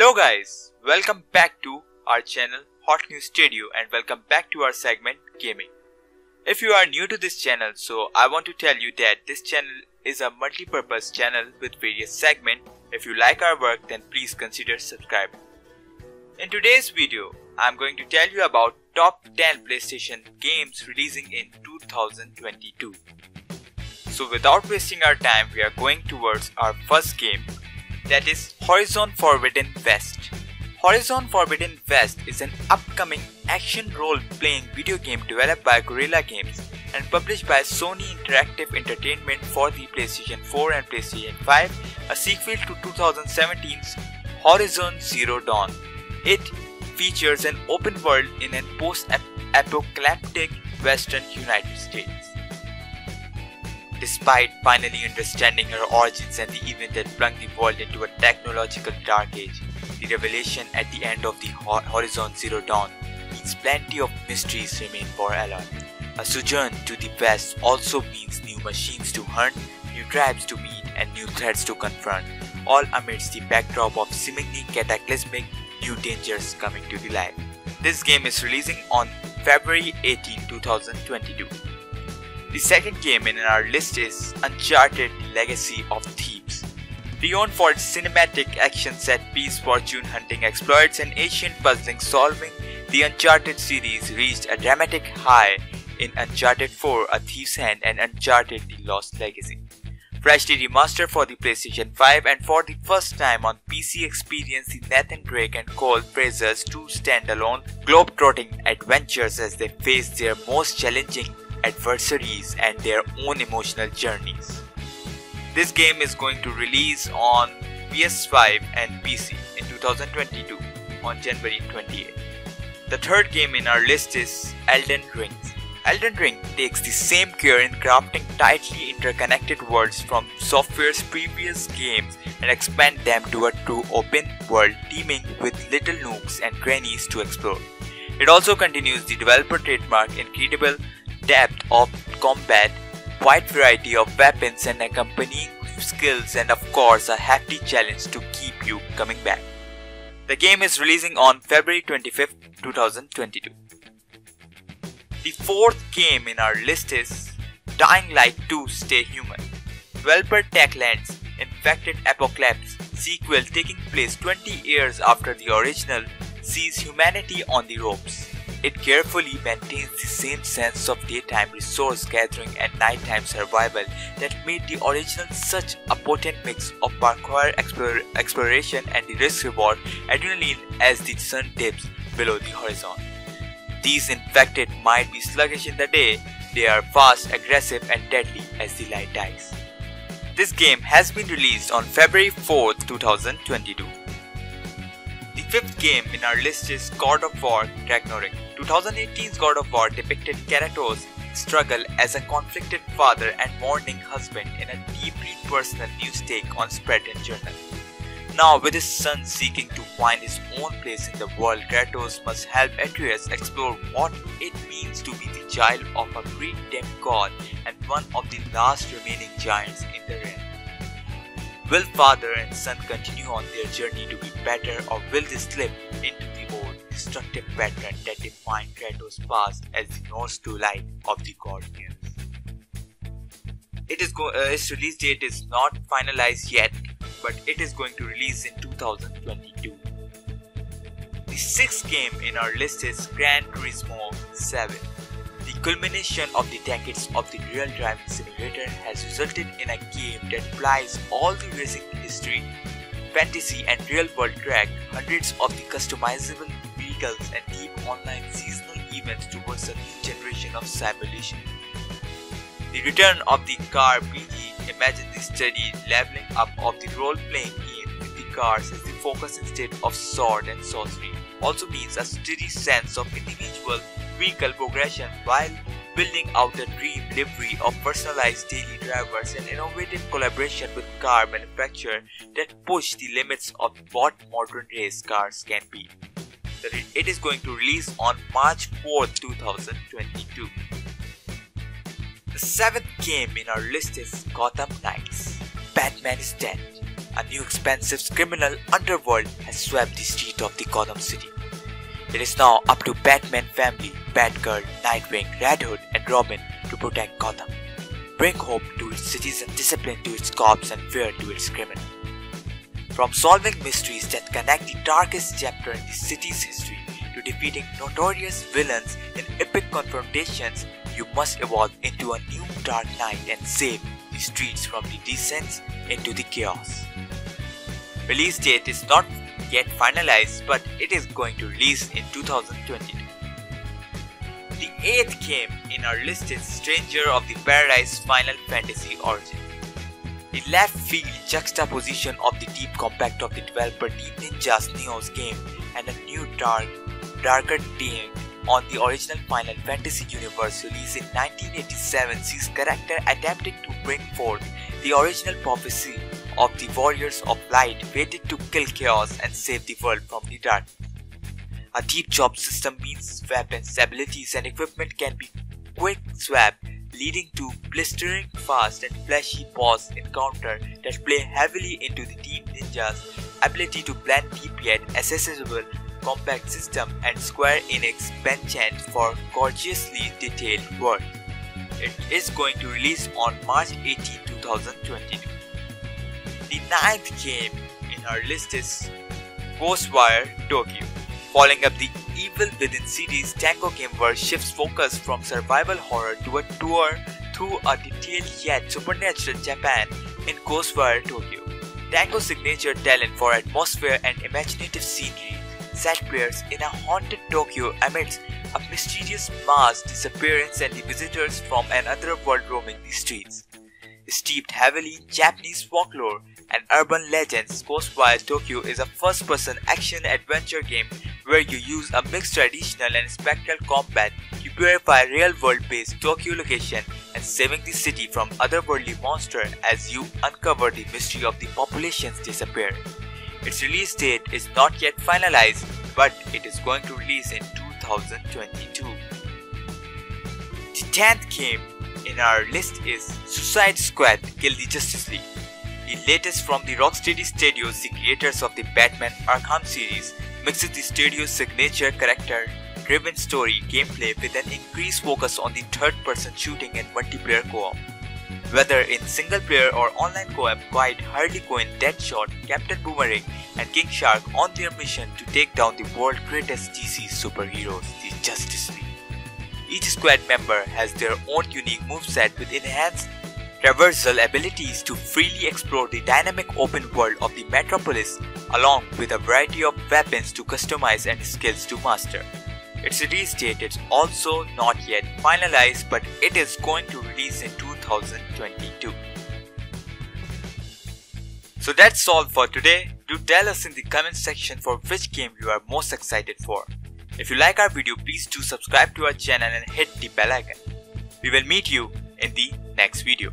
Hello guys, welcome back to our channel Hot News Studio and welcome back to our segment Gaming. If you are new to this channel, so I want to tell you that this channel is a multi-purpose channel with various segments. If you like our work, then please consider subscribing. In today's video, I'm going to tell you about top 10 PlayStation games releasing in 2022. So without wasting our time, we are going towards our first game, that is Horizon Forbidden West. Horizon Forbidden West is an upcoming action role-playing video game developed by Gorilla Games and published by Sony Interactive Entertainment for the PlayStation 4 and PlayStation 5, a sequel to 2017's Horizon Zero Dawn. It features an open world in a post-apocalyptic Western United States. Despite finally understanding her origins and the event that flung the world into a technological dark age, the revelation at the end of the Horizon Zero Dawn means plenty of mysteries remain for Aloy. A sojourn to the West also means new machines to hunt, new tribes to meet, and new threats to confront, all amidst the backdrop of seemingly cataclysmic new dangers coming to the light. This game is releasing on February 18, 2022. The second game in our list is Uncharted The Legacy of Thieves. Renowned for its cinematic action set-piece, fortune hunting exploits and ancient puzzling solving, the Uncharted series reached a dramatic high in Uncharted 4 A Thief's Hand and Uncharted The Lost Legacy. Freshly remastered for the PlayStation 5 and for the first time on PC, experience the Nathan Drake and Cole Fraser's two standalone globetrotting adventures as they face their most challenging adversaries and their own emotional journeys. This game is going to release on PS5 and PC in 2022 on January 28th. The third game in our list is Elden Ring. Elden Ring takes the same care in crafting tightly interconnected worlds from Software's previous games and expand them to a true open world teeming with little nooks and crannies to explore. It also continues the developer trademark incredible depth of combat, wide variety of weapons and accompanying skills, and of course a hefty challenge to keep you coming back. The game is releasing on February 25th, 2022. The fourth game in our list is Dying Light 2 Stay Human. Developer Techland's Infected Apocalypse sequel, taking place 20 years after the original, sees humanity on the ropes. It carefully maintains the same sense of daytime resource gathering and nighttime survival that made the original such a potent mix of parkour exploration and the risk-reward adrenaline as the sun dips below the horizon. These infected might be sluggish in the day, they are fast, aggressive and deadly as the light dies. This game has been released on February 4, 2022. The fifth game in our list is God of War Ragnarok. 2018's God of War depicted Kratos' struggle as a conflicted father and mourning husband in a deeply personal news take on Spread and Journal. Now with his son seeking to find his own place in the world, Kratos must help Atreus explore what it means to be the child of a Greek demigod and one of the last remaining giants in the realm. Will father and son continue on their journey to be better, or will they slip into the old destructive pattern that defined Kratos' past as the Norse to light of the god gives? Its release date is not finalized yet, but it is going to release in 2022. The sixth game in our list is Gran Turismo 7. The culmination of the decades of the real driving simulator has resulted in a game that applies all the racing history, fantasy and real-world track, hundreds of the customizable vehicles and deep online seasonal events towards a new generation of simulation. The return of the car BG imagines the steady leveling up of the role-playing game with the cars as the focus instead of sword and sorcery. Also means a steady sense of individual vehicle progression while building out the dream delivery of personalized daily drivers and innovative collaboration with car manufacturers that push the limits of what modern race cars can be. It is going to release on March 4, 2022. The seventh game in our list is Gotham Knights. Batman is dead. a new expensive criminal underworld has swept the streets of the Gotham City. It is now up to Batman family, Batgirl, Nightwing, Red Hood and Robin to protect Gotham, bring hope to its citizens, discipline to its cops and fear to its criminals. From solving mysteries that connect the darkest chapter in the city's history to defeating notorious villains in epic confrontations, you must evolve into a new Dark Knight and save the streets from the descent into the chaos. Release date is not yet finalized, but it is going to release in 2022. The 8th game in our list is Stranger of the Paradise Final Fantasy Origin. The left field juxtaposition of the deep compact of the developer Team Ninja's Neo's game and a new darker take on the original Final Fantasy universe released in 1987 sees character attempting to bring forth the original prophecy of the warriors of light fated to kill chaos and save the world from the dark. A deep chop system means weapons, abilities and equipment can be quick swapped, leading to blistering fast and flashy boss encounter that play heavily into the Team Ninja's ability to blend deep yet accessible compact system and Square Enix penchant for gorgeously detailed work. It is going to release on March 18, 2022. The 9th game in our list is Ghostwire Tokyo. Following up the Evil Within series, Tango Gameworks shifts focus from survival horror to a tour through a detailed yet supernatural Japan in Ghostwire Tokyo. Tango's signature talent for atmosphere and imaginative scenery set players in a haunted Tokyo amidst a mysterious mass disappearance and the visitors from another world roaming the streets. Steeped heavily in Japanese folklore and urban legends, Ghostwire Tokyo is a first-person action-adventure game where you use a mixed traditional and spectral combat to purify real-world-based Tokyo location and saving the city from otherworldly monsters as you uncover the mystery of the population's disappearance. Its release date is not yet finalized, but it is going to release in 2022. The 10th game in our list is Suicide Squad Kill the Justice League. The latest from the Rocksteady Studios, the creators of the Batman Arkham series, mixes the studio's signature character-driven story gameplay with an increased focus on the third-person shooting and multiplayer co-op. Whether in single-player or online co-op, guide Harley Quinn, Deadshot, Captain Boomerang and King Shark on their mission to take down the world's greatest DC superheroes, the Justice League. Each squad member has their own unique moveset with enhanced traversal abilities to freely explore the dynamic open world of the metropolis along with a variety of weapons to customize and skills to master. Its release date is also not yet finalized, but it is going to release in 2022. So that's all for today. Do tell us in the comment section for which game you are most excited for. If you like our video, please do subscribe to our channel and hit the bell icon. We will meet you in the next video.